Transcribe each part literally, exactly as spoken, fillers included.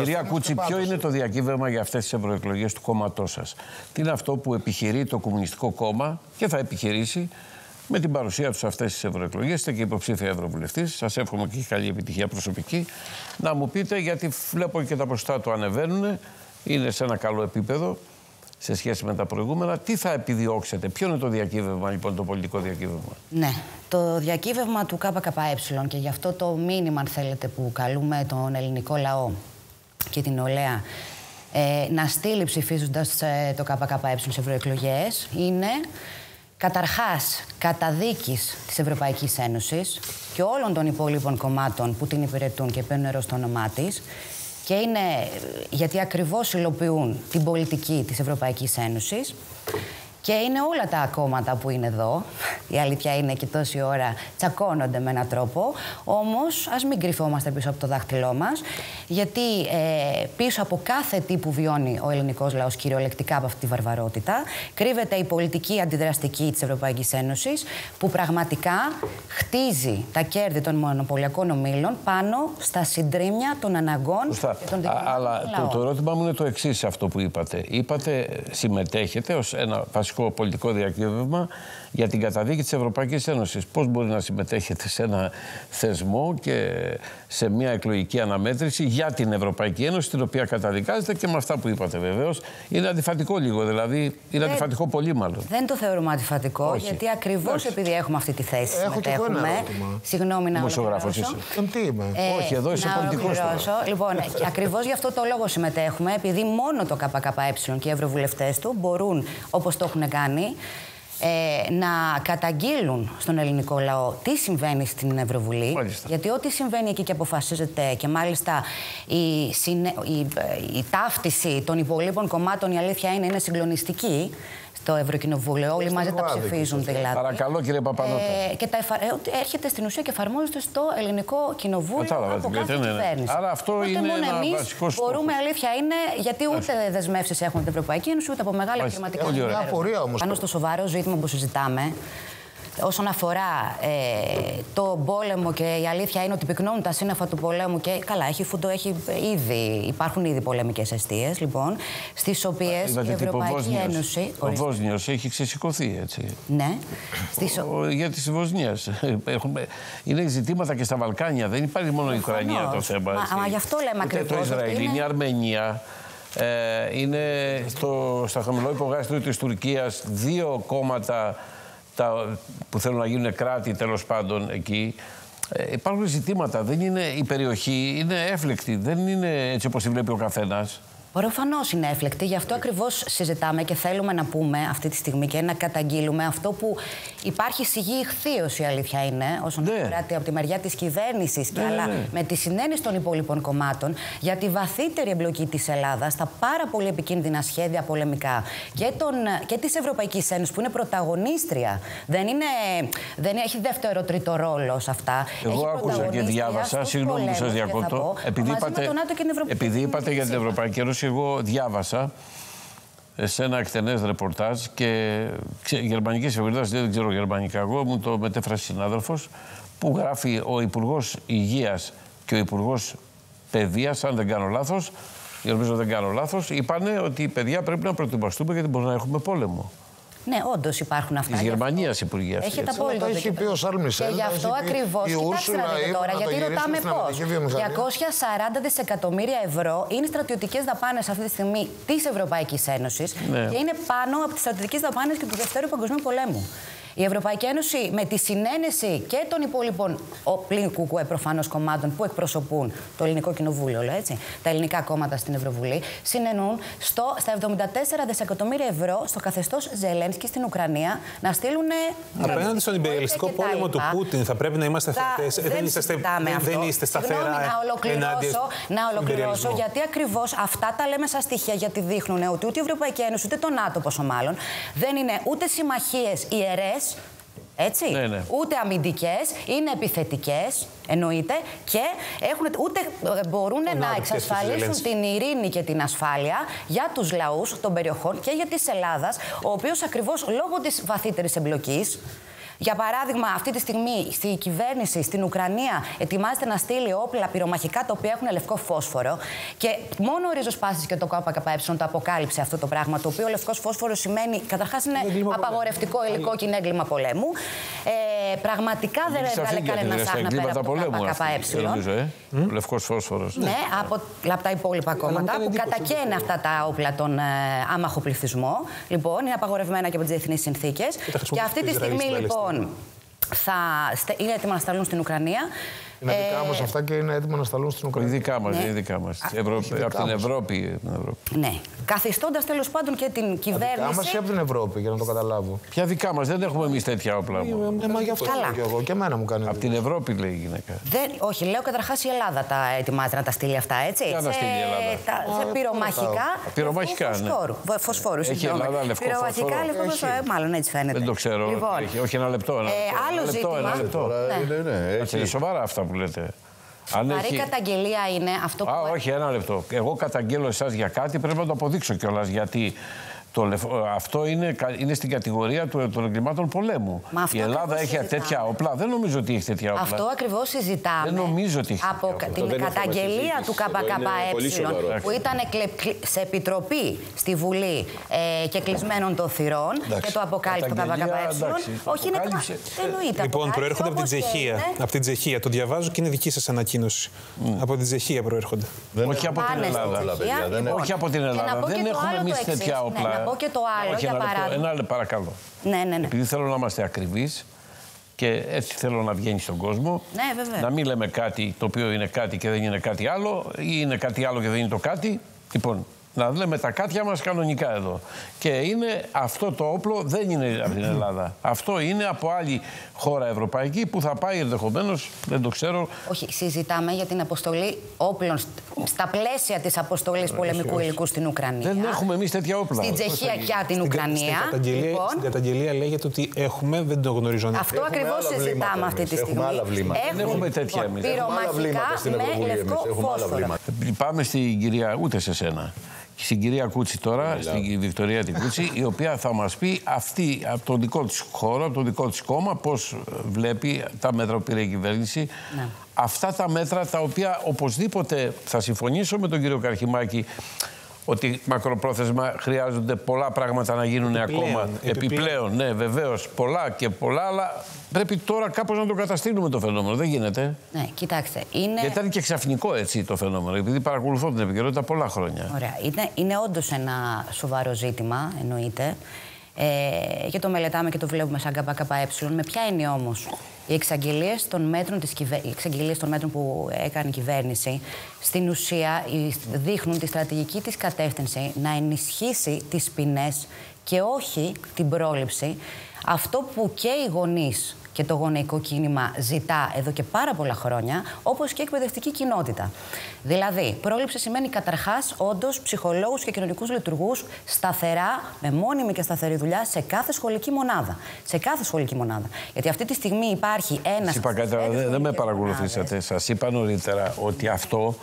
Κυρία Κούτση, ποιο είναι το διακύβευμα για αυτές τις ευρωεκλογές του κόμματός σας? Τι είναι αυτό που επιχειρεί το Κομμουνιστικό Κόμμα και θα επιχειρήσει με την παρουσία τους αυτές τις ευρωεκλογές? Είστε και υποψήφια ευρωβουλευτής. Σας εύχομαι και καλή επιτυχία προσωπική. Να μου πείτε, γιατί βλέπω και τα ποσοστά του ανεβαίνουν, είναι σε ένα καλό επίπεδο σε σχέση με τα προηγούμενα. Τι θα επιδιώξετε, ποιο είναι το διακύβευμα, λοιπόν, το πολιτικό διακύβευμα? Ναι, το διακύβευμα του ΚΚΕ, και γι' αυτό το μήνυμα, αν θέλετε, που καλούμε τον ελληνικό λαό και την νεολαία ε, να στείλει ψηφίζοντας ε, το ΚΚΕ στις ευρωεκλογές, είναι καταρχάς καταδίκης της Ευρωπαϊκής Ένωσης και όλων των υπόλοιπων κομμάτων που την υπηρετούν και παίρνουν νερό στο όνομά της, και είναι γιατί ακριβώς υλοποιούν την πολιτική της Ευρωπαϊκής Ένωσης. Και είναι όλα τα κόμματα που είναι εδώ. Η αλήθεια είναι και τόση ώρα τσακώνονται με έναν τρόπο. Όμως, ας μην κρυφόμαστε πίσω από το δάχτυλό μας, γιατί ε, πίσω από κάθε τι που βιώνει ο ελληνικός λαός κυριολεκτικά από αυτή τη βαρβαρότητα, κρύβεται η πολιτική αντιδραστική της Ευρωπαϊκής Ένωσης, που πραγματικά χτίζει τα κέρδη των μονοπωλιακών ομίλων πάνω στα συντρίμμια των αναγκών Φωστά. και των δικαιωμάτων. Αλλά το, το ερώτημά μου είναι το εξής, αυτό που είπατε. Είπατε, συμμετέχετε ως ένα πολιτικό διακύβευμα για την καταδίκη της Ευρωπαϊκής Ένωσης. Πώς μπορεί να συμμετέχετε σε ένα θεσμό και σε μια εκλογική αναμέτρηση για την Ευρωπαϊκή Ένωση, την οποία καταδικάζετε, και με αυτά που είπατε βεβαίως? Είναι αντιφατικό λίγο, δηλαδή είναι δεν, αντιφατικό πολύ μάλλον. Δεν το θεωρούμε αντιφατικό, όχι, γιατί ακριβώς επειδή έχουμε αυτή τη θέση. Έχω και εγώ ένα ερώτημα. Συγγνώμη να ολοκληρώσω. Τι είμαι. Ε, όχι, εδώ είσαι πολιτικός. Λοιπόν, ακριβώς γι' αυτό το λόγο συμμετέχουμε, επειδή μόνο το ΚΚΕ και οι ευρωβουλευτές του μπορούν, όπως το έχουν κάνει, ε, να καταγγείλουν στον ελληνικό λαό τι συμβαίνει στην Ευρωβουλή. Μάλιστα. Γιατί ό,τι συμβαίνει εκεί και αποφασίζεται, και μάλιστα η, συνε... η, η ταύτιση των υπολείπων κομμάτων, η αλήθεια είναι, είναι συγκλονιστική. Το Ευρωκοινοβούλιο, όλοι μαζί τα ψηφίζουν δηλαδή. Παρακαλώ, κύριε Παπαδόπουλο. Ε, και τα εφα... ε, έρχεται στην ουσία και εφαρμόζεται στο ελληνικό κοινοβούλιο Κατάλαβα, από κάθε ναι, κυβέρνηση. Ναι. Άρα αυτό οπότε είναι ένα βασικό στόχο. Μπορούμε, αλήθεια είναι, γιατί ούτε δεσμεύσεις έχουν την Ευρωπαϊκή Ένωση, ούτε από μεγάλα κλιματικά μέτρα. Πάνω στο σοβαρό ζήτημα που συζητάμε, όσον αφορά ε, τον πόλεμο, και η αλήθεια είναι ότι πυκνώνουν τα σύννεφα του πολέμου και καλά, έχει φούντο, έχει ήδη, υπάρχουν ήδη πολεμικές αιστείες, λοιπόν, στις οποίες Είδατε, η Ευρωπαϊκή Βόσνιος, Ένωση... Ο Βόσνιος έχει ξεσηκωθεί, έτσι. Ναι. Στις... Ο, ο, για της Βοσνίας. Έχουμε... Είναι ζητήματα και στα Βαλκάνια, δεν υπάρχει μόνο η Ουκρανία το θέμα. Μα, μα γι' αυτό λέμε ακριβώς. Το Ισραήλ, είναι... η Αρμενία... Ε, είναι στο, στα χαμηλό υπογάστριο της Τουρκίας, δύο κόμματα... Τα, που θέλουν να γίνουν κράτη, τέλος πάντων, εκεί. Ε, υπάρχουν ζητήματα. Δεν είναι, η περιοχή είναι έφλεκτη. Δεν είναι έτσι όπως τη βλέπει ο καθένας. Προφανώς είναι έφλεκτη. Γι' αυτό ακριβώς συζητάμε και θέλουμε να πούμε αυτή τη στιγμή και να καταγγείλουμε αυτό που υπάρχει σιγή ηχθείως, η αλήθεια είναι, όσον ναι. αφορά από τη μεριά της κυβέρνησης, ναι, και αλλά ναι. με τη συνένεση των υπόλοιπων κομμάτων για τη βαθύτερη εμπλοκή της Ελλάδας στα πάρα πολύ επικίνδυνα σχέδια πολεμικά και, των, και της Ευρωπαϊκής Ένωσης, που είναι πρωταγωνίστρια. Δεν, είναι, δεν έχει δεύτερο τρίτο ρόλο σε αυτά. Εγώ έχει άκουσα και διάβασα, συγγνώμη που σας διακόπτω, επειδή είπατε για την Ευρωπαϊκή Ένωση. Εγώ διάβασα σε ένα εκτενές ρεπορτάζ και γερμανική εφημερίδα, δεν ξέρω γερμανικά εγώ, μου το μετέφρασε συνάδελφος, που γράφει ο Υπουργός Υγείας και ο Υπουργός Παιδείας, αν δεν κάνω λάθος, νομίζω δεν κάνω λάθος, είπανε ότι οι παιδιά πρέπει να προετοιμαστούμε γιατί μπορεί να έχουμε πόλεμο. Ναι, όντως υπάρχουν αυτά. Της Γερμανίας υπουργεία αυτή. Έχετε απόλυτο δίκιο. Και, και γι' αυτό ακριβώς. Κοιτάξτε να δείτε τώρα, γιατί ρωτάμε πώς. διακόσια σαράντα δισεκατομμύρια ευρώ είναι στρατιωτικές δαπάνες αυτή τη στιγμή της Ευρωπαϊκής Ένωσης, ναι. και είναι πάνω από τις στρατιωτικές δαπάνες και του Δευτέρου Παγκοσμίου Πολέμου. Η Ευρωπαϊκή Ένωση, με τη συνένεση και των υπόλοιπων πλην ΚΚΕ προφανώς κομμάτων που εκπροσωπούν το ελληνικό κοινοβούλιο, έτσι, τα ελληνικά κόμματα στην Ευρωβουλή, συνενούν στο, στα εβδομήντα τέσσερα δισεκατομμύρια ευρώ στο καθεστώς Ζελένσκι στην Ουκρανία να στείλουν. Απέναντι στον υπεριαλιστικό πόλεμο του Πούτιν, θα πρέπει να είμαστε σταθεροί. Δεν, δεν, δεν είστε σταθερά. Συγγνώμη, να ολοκληρώσω, να ολοκληρώσω γιατί ακριβώς αυτά τα λέμε σαν στοιχεία, γιατί δείχνουν ότι ούτε η Ευρωπαϊκή Ένωση, ούτε το ΝΑΤΟ, πόσο μάλλον, δεν είναι ούτε συμμαχίες ιερές. Έτσι, ναι, ναι. ούτε αμυντικές, είναι επιθετικές, εννοείται, και έχουν, ούτε μπορούν να, να εξασφαλίσουν την ειρήνη και την ασφάλεια για τους λαούς των περιοχών και για της Ελλάδας, ο οποίος ακριβώς λόγω της βαθύτερης εμπλοκής Για παράδειγμα, αυτή τη στιγμή η κυβέρνηση στην Ουκρανία ετοιμάζεται να στείλει όπλα πυρομαχικά τα οποία έχουν λευκό φόσφορο. Και μόνο ο Ρίζος Πάσης και το ΚΚΕ το αποκάλυψε αυτό το πράγμα. Το οποίο ο λευκός φόσφορος σημαίνει, καταρχάς, είναι απαγορευτικό πολέμου. υλικό και είναι έγκλημα πολέμου. Ε, πραγματικά δεν έβγαλε κανένα άχνα πέρα από το ΚΚΕ. Ο λευκός φόσφορος. Ναι, από τα υπόλοιπα κόμματα που κατακαίνε αυτά τα όπλα τον άμαχο πληθυσμό. Λοιπόν, είναι απαγορευμένα και από τις διεθνείς συνθήκες. Και αυτή τη στιγμή, λοιπόν, θα είναι έτοιμα να σταλούν στην Ουκρανία. Είναι δικά μας αυτά και είναι έτοιμα να σταλούν στην Ουκρανία. Είναι δικά μας, είναι δικά μας. Από την Ευρώπη. Ναι. Καθιστώντας τέλος πάντων και την κυβέρνηση. Δικά μας ή από την Ευρώπη, για να το καταλάβω. Ποια δικά μας, δεν έχουμε εμείς τέτοια όπλα. Ναι, μα γι' αυτό και εγώ. Και εμένα μου κάνει. Από την Ευρώπη, λέει η γυναίκα. Όχι, λέω καταρχάς η Ελλάδα τα ετοιμάζεται να τα στείλει αυτά, έτσι. Για να στείλει η Ελλάδα. Πυρομαχικά. Πυρομαχικά. Φωσφόρου. Έχει Ελλάδα λευκό. Πυρομαχικά λευκό, μάλλον έτσι φαίνεται. Δεν το ξέρω. Όχι, ένα λεπτό. Άλλο ζήτημα. Σοβαρά αυτά. Σοβαρή έχει... καταγγελία είναι αυτό που... Α, όχι, ένα λεπτό. Εγώ καταγγέλλω εσάς για κάτι, πρέπει να το αποδείξω κιόλας, γιατί το λεφ... αυτό είναι, είναι στην κατηγορία του, των εγκλημάτων πολέμου. Η Ελλάδα έχει συζητάμε. τέτοια όπλα. Δεν νομίζω ότι έχει τέτοια όπλα. Αυτό ακριβώς συζητάμε. Δεν νομίζω ότι έχει από τέτοια όπλα. Την καταγγελία του ΚΚΕ, που ήταν σε επιτροπή στη Βουλή ε, και κλεισμένων των θυρών, εντάξει, και το αποκάλυψε το ΚΚΕ. Όχι, είναι κάτι. Λοιπόν, προέρχονται από την Τσεχία. Από την Τσεχία. Το διαβάζω και είναι δική σας ανακοίνωση. Από την Τσεχία προέρχονται. Όχι από την Ελλάδα. Όχι από την Ελλάδα. Δεν έχουμε εμείς τέτοια όπλα. Να πω και το άλλο, όχι, για παράδειγμα. Ένα λεπτό, παρακαλώ. Ναι, ναι, ναι. Επειδή θέλω να είμαστε ακριβείς και έτσι θέλω να βγαίνει στον κόσμο. Ναι, βέβαια. Να μην λέμε κάτι το οποίο είναι κάτι και δεν είναι κάτι άλλο, ή είναι κάτι άλλο και δεν είναι το κάτι. Λοιπόν, να λέμε τα κάτια μας κανονικά εδώ. Και είναι αυτό το όπλο, δεν είναι από την Ελλάδα. Αυτό είναι από άλλη χώρα ευρωπαϊκή που θα πάει ενδεχομένως, δεν το ξέρω. Όχι, συζητάμε για την αποστολή όπλων στα πλαίσια της αποστολής πολεμικού υλικού στην Ουκρανία. Δεν έχουμε εμείς τέτοια όπλα. Στην Τσεχία και την Ουκρανία. Στην καταγγελία λέγεται ότι έχουμε, δεν το γνωρίζω. Αυτό ακριβώς συζητάμε αυτή τη στιγμή. Δεν έχουμε τέτοια εμείς. Πυρομαχικά με λευκό φόσφορο. Πάμε στην κυρία, ούτε σε σένα. Στην κυρία Κούτση τώρα, στην Βικτωρία την Κούτση, η οποία θα μας πει αυτή από τον δικό της χώρο, από το δικό της κόμμα, πώς βλέπει τα μέτρα που πήρε η κυβέρνηση. Ναι. Αυτά τα μέτρα τα οποία οπωσδήποτε θα συμφωνήσω με τον κύριο Καρχιμάκη ότι μακροπρόθεσμα χρειάζονται πολλά πράγματα να γίνουν επιπλέον, ακόμα. Επιπλέον, επιπλέον ναι, βεβαίως, πολλά και πολλά, αλλά πρέπει τώρα κάπως να το καταστήλουμε το φαινόμενο. Δεν γίνεται. Ναι, κοιτάξτε. Είναι... Γιατί ήταν και ξαφνικό έτσι το φαινόμενο, επειδή παρακολουθώ την επικαιρότητα πολλά χρόνια. Ωραία. Είναι, είναι όντως ένα σοβαρό ζήτημα, εννοείται. Ε, και το μελετάμε και το βλέπουμε σαν ΚΚΕ. Με ποια έννοια όμως? Οι εξαγγελίες των μέτρων, της κυβε... οι εξαγγελίες των μέτρων που έκανε η κυβέρνηση στην ουσία δείχνουν τη στρατηγική της κατεύθυνση να ενισχύσει τις ποινές και όχι την πρόληψη. Αυτό που και οι γονείς και το γονεϊκό κίνημα ζητά εδώ και πάρα πολλά χρόνια, όπως και η εκπαιδευτική κοινότητα. Δηλαδή, πρόληψη σημαίνει καταρχάς όντως ψυχολόγους και κοινωνικούς λειτουργούς σταθερά, με μόνιμη και σταθερή δουλειά σε κάθε σχολική μονάδα. Σε κάθε σχολική μονάδα. Γιατί αυτή τη στιγμή υπάρχει ένας. Δεν δε με παρακολουθήσατε. Σας είπα νωρίτερα ότι αυτό.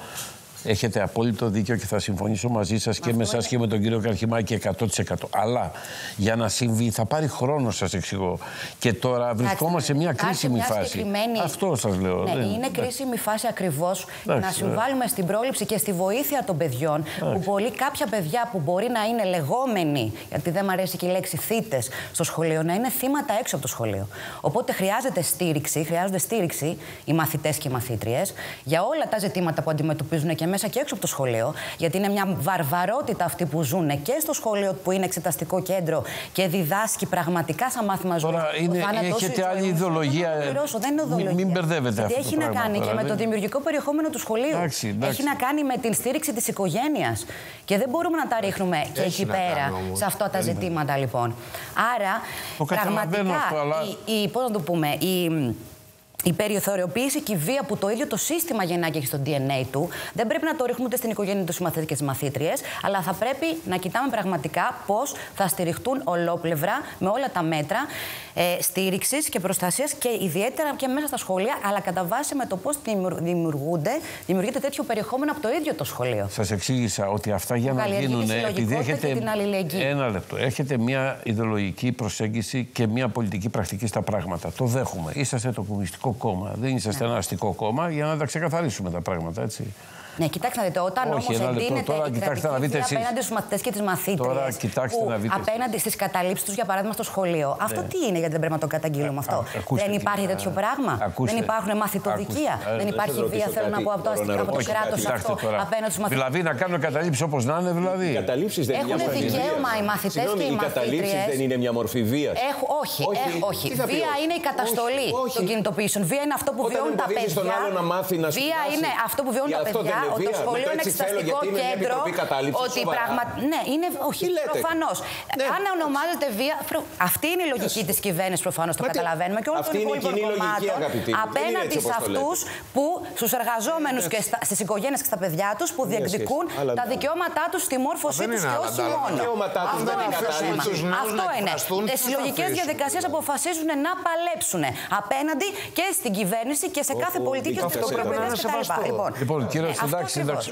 Έχετε απόλυτο δίκιο και θα συμφωνήσω μαζί σας και με εσάς και με τον κύριο Καρχιμάκη εκατό τοις εκατό. Αλλά για να συμβεί θα πάρει χρόνο, σας εξηγώ. Και τώρα βρισκόμαστε σε μια κρίσιμη φάση. Αυτό σας λέω. Ναι, είναι κρίσιμη φάση ακριβώς να συμβάλλουμε στην πρόληψη και στη βοήθεια των παιδιών. Που πολλοί, κάποια παιδιά που μπορεί να είναι λεγόμενοι, γιατί δεν μου αρέσει και η λέξη θύτες στο σχολείο, να είναι θύματα έξω από το σχολείο. Οπότε χρειάζεται στήριξη, χρειάζονται στήριξη οι μαθητές και οι μαθήτριες για όλα τα ζητήματα που αντιμετωπίζουν και μέσα και έξω από το σχολείο, γιατί είναι μια βαρβαρότητα αυτή που ζουν και στο σχολείο που είναι εξεταστικό κέντρο και διδάσκει πραγματικά σαν μάθημα ζωής. Τώρα είναι, έχετε άλλη ιδεολογία. Δεν είναι ιδεολογία. Μην μπερδεύετε αυτό. Έχει να κάνει και με το δημιουργικό περιεχόμενο του σχολείου. Έχει να κάνει με την στήριξη της οικογένειας. Και δεν μπορούμε να τα ρίχνουμε και εκεί πέρα σε αυτά τα ζητήματα, λοιπόν. Άρα, πραγματικά, η, πώς να το πούμε, η... Η περιθωριοποίηση και η βία που το ίδιο το σύστημα γεννά και έχει στο ντι εν έι του, δεν πρέπει να το ρίχνουμε ούτε στην οικογένεια του συμμαθητέ και τι μαθήτριε, αλλά θα πρέπει να κοιτάμε πραγματικά πώ θα στηριχτούν ολόπλευρα με όλα τα μέτρα ε, στήριξη και προστασία και ιδιαίτερα και μέσα στα σχολεία, αλλά κατά βάση με το πώ δημιουργείται τέτοιο περιεχόμενο από το ίδιο το σχολείο. Σα εξήγησα ότι αυτά για να γίνουν. Επειδή έχετε, ένα λεπτό, έχετε μια ιδεολογική προσέγγιση και μια πολιτική πρακτική στα πράγματα. Το δέχομαι. Είσαστε το κομμουνιστικό κόμμα. Δεν είσαστε ναι. ένα αστικό κόμμα για να τα ξεκαθαρίσουμε τα πράγματα, έτσι. Ναι, κοιτάξτε να δείτε, όταν όμως εντείνεται η κρατική απέναντι στους μαθητές και τις μαθήτριες, τώρα, που να απέναντι στις καταλήψεις τους, για παράδειγμα, στο σχολείο, ναι. αυτό τι είναι, γιατί δεν πρέπει να το καταγγείλουμε αυτό? Α, δεν υπάρχει την, τέτοιο α, πράγμα. Ακούστε, δεν υπάρχουν μαθητοδικεία. Ακούστε, δεν υπάρχει βία, θέλω να πω, από το κράτος αυτό απέναντι στους μαθητές. Δηλαδή να κάνουν καταλήψεις όπως να είναι, δηλαδή. Έχουν δικαίωμα οι μαθητές και οι μαθήτριες. Οι δεν είναι μια μορφή βία. Όχι. Βία είναι η καταστολή των κινητοποιήσεων. Βία είναι αυτό που βιώνουν τα παιδιά. Βία είναι αυτό που βιώνουν τα παιδιά. Το σχολείο είναι εξεταστικό κέντρο. Ότι πραγματικά. Ναι, είναι. Όχι, προφανώς. Ναι. Αν ονομάζεται βία. Προ... Αυτή είναι η λογική yes. της κυβέρνησης, προφανώς το καταλαβαίνουμε. Και όλων των υπόλοιπων κομμάτων. Απέναντι σε αυτούς που, στους εργαζόμενους yes. και στις οικογένειες και στα παιδιά τους, που διεκδικούν yes. τα δικαιώματά τους στη μόρφωσή τους και όχι μόνο. Αυτό είναι. Τις συλλογικές διαδικασίες αποφασίζουν να παλέψουν απέναντι και στην κυβέρνηση και σε κάθε πολιτική. Λοιπόν, κύριε. Εντάξει, εντάξει.